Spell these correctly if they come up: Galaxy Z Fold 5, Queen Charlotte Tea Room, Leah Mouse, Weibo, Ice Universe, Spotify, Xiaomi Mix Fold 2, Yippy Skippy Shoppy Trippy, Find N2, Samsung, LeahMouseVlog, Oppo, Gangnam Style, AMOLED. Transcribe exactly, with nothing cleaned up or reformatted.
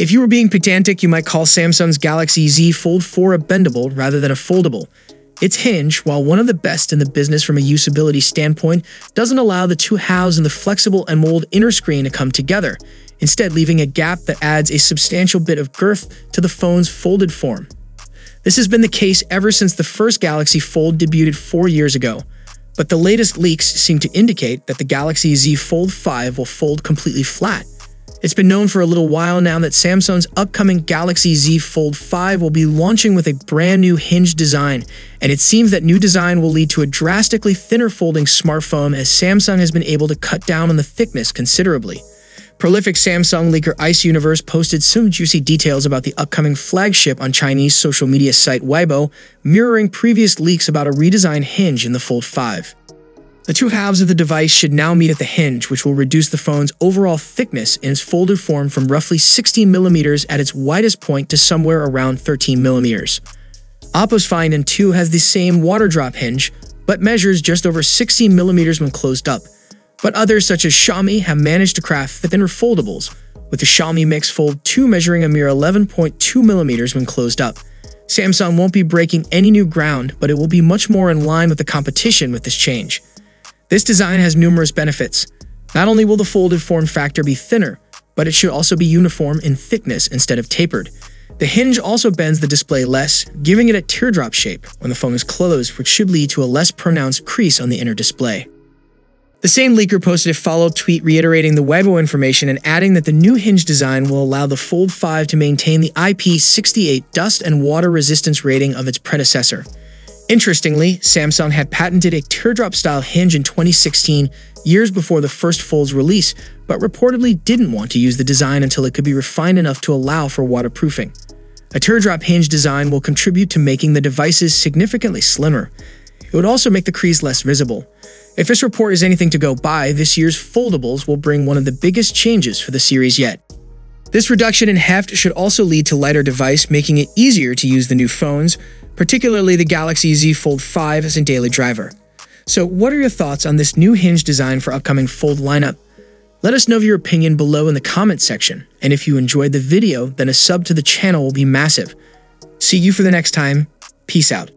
If you were being pedantic, you might call Samsung's Galaxy Z Fold four a bendable rather than a foldable. Its hinge, while one of the best in the business from a usability standpoint, doesn't allow the two halves and the flexible AMOLED inner screen to come together, instead leaving a gap that adds a substantial bit of girth to the phone's folded form. This has been the case ever since the first Galaxy Fold debuted four years ago, but the latest leaks seem to indicate that the Galaxy Z Fold five will fold completely flat. It's been known for a little while now that Samsung's upcoming Galaxy Z Fold five will be launching with a brand new hinge design, and it seems that new design will lead to a drastically thinner folding smartphone as Samsung has been able to cut down on the thickness considerably. Prolific Samsung leaker Ice Universe posted some juicy details about the upcoming flagship on Chinese social media site Weibo, mirroring previous leaks about a redesigned hinge in the Fold five. The two halves of the device should now meet at the hinge, which will reduce the phone's overall thickness in its folded form from roughly sixteen millimeters at its widest point to somewhere around thirteen millimeters. Oppo's Find N two has the same water drop hinge, but measures just over sixteen millimeters when closed up. But others such as Xiaomi have managed to craft thinner foldables, with the Xiaomi Mix Fold two measuring a mere eleven point two millimeters when closed up. Samsung won't be breaking any new ground, but it will be much more in line with the competition with this change. This design has numerous benefits. Not only will the folded form factor be thinner, but it should also be uniform in thickness instead of tapered. The hinge also bends the display less, giving it a teardrop shape when the phone is closed, which should lead to a less pronounced crease on the inner display. The same leaker posted a follow-up tweet reiterating the Weibo information and adding that the new hinge design will allow the Fold five to maintain the I P six eight dust and water resistance rating of its predecessor. Interestingly, Samsung had patented a teardrop-style hinge in twenty sixteen, years before the first Fold's release, but reportedly didn't want to use the design until it could be refined enough to allow for waterproofing. A teardrop hinge design will contribute to making the devices significantly slimmer. It would also make the crease less visible. If this report is anything to go by, this year's foldables will bring one of the biggest changes for the series yet. This reduction in heft should also lead to lighter device, making it easier to use the new phones, particularly the Galaxy Z Fold five as a daily driver. So what are your thoughts on this new hinge design for upcoming Fold lineup? Let us know your opinion below in the comment section, and if you enjoyed the video, then a sub to the channel will be massive. See you for the next time. Peace out.